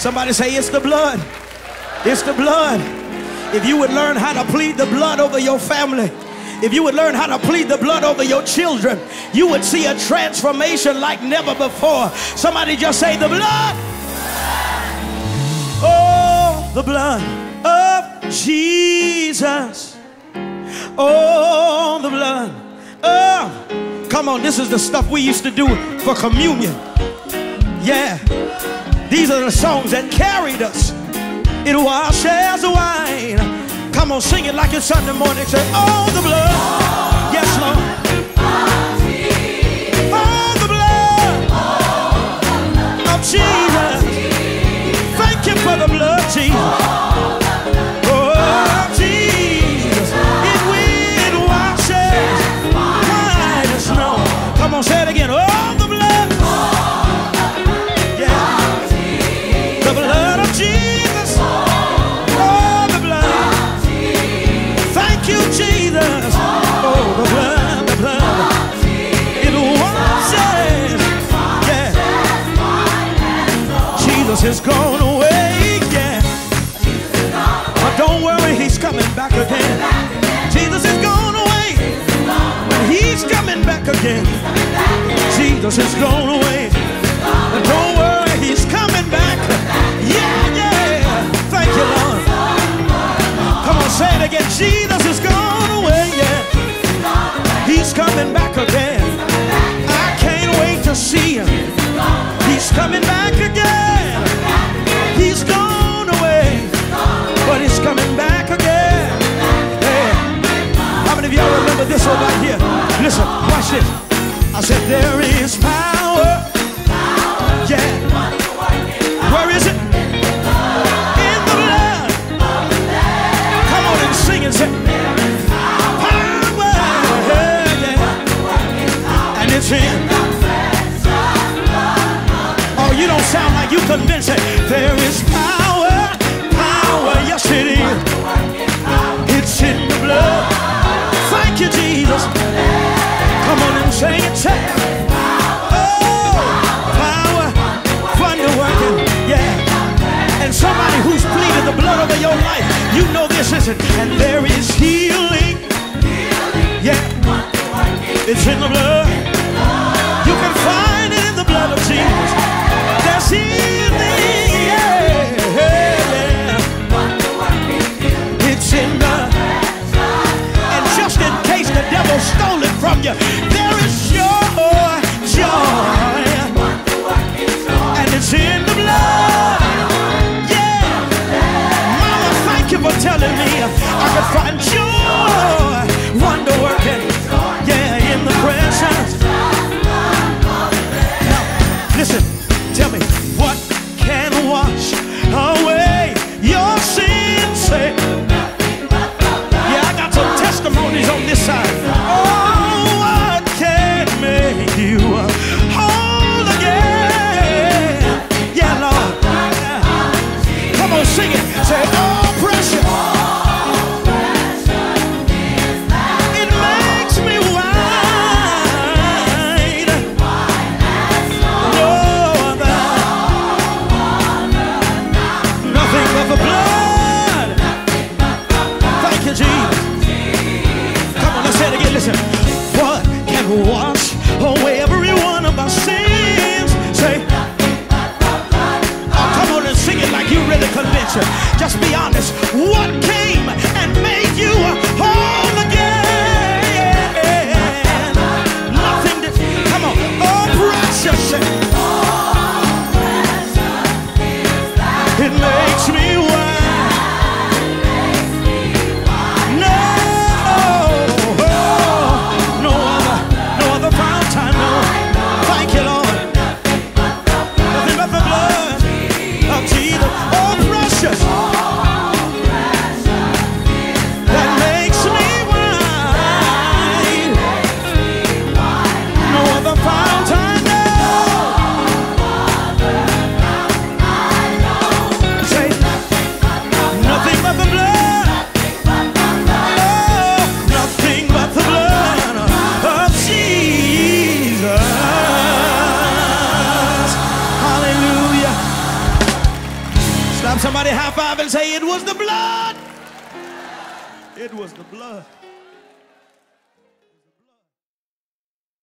Somebody say, it's the blood. It's the blood. If you would learn how to plead the blood over your family, if you would learn how to plead the blood over your children, you would see a transformation like never before. Somebody just say, the blood. Oh, the blood of Jesus. Oh, the blood. Oh, come on, this is the stuff we used to do for communion. Yeah, these are the songs that carried us. It washes away. Come on, sing it like it's Sunday morning. Say, oh, the blood. Oh, yes, Lord. Oh, the blood. Oh, the blood of Jesus. Thank you for the blood, Jesus. Oh, say it again. Oh, the blood. Yeah. The blood of Jesus. Oh, the blood. Thank you, Jesus. Oh, the blood, the blood. It washes. Yeah. Jesus is gone away. Yeah. But don't worry, he's coming back again. Jesus is gone away. He's coming back again. Jesus is gone away. But don't worry, he's coming back. Yeah, yeah. Thank you, Lord. Come on, say it again. Jesus is gone away. Yeah. He's coming back again. I can't wait to see him. He's coming back again. He's gone away, but he's coming back again. Yeah. How many of y'all remember this one right here? Listen, watch this. I said there is power, power, yeah. Where is it? In the blood. Come on and sing and say, there is power, yeah, yeah. And it's in the precious blood. Oh, you don't sound like you convinced it. There is power, power, yes it is. It's in the blood. Thank you, Jesus. Come on and sing it, say it. Oh, power, wonder working, yeah. And somebody who's pleaded the blood over your life, you know this isn't. And there is healing, yeah. It's in the blood. You can find it in the blood of Jesus. There's healing, yeah. It's in the blood. And just in case the devil stole it from you, there is joy, joy, and it's in the blood, yeah. Mama, thank you for telling me I could find joy, wonder working, yeah, in the presence. Now, listen, tell me, what can wash away your sins? Say, yeah, I got some testimonies on this side. Oh, you hold again, yeah, Lord. Come on, sing it. Say, oh, precious. It makes me wide. No other. Nothing but the blood. Thank you, Jesus. Come on, let's say it again. Listen. What can wash away every one of our sins? Say, oh, come on and sing it like you really convinced you. Just be honest. What came and made you whole again? Nothing to, come on. Oh, precious. It makes me wild. Just, oh, precious. Somebody high five and say, it was the blood. It was the blood.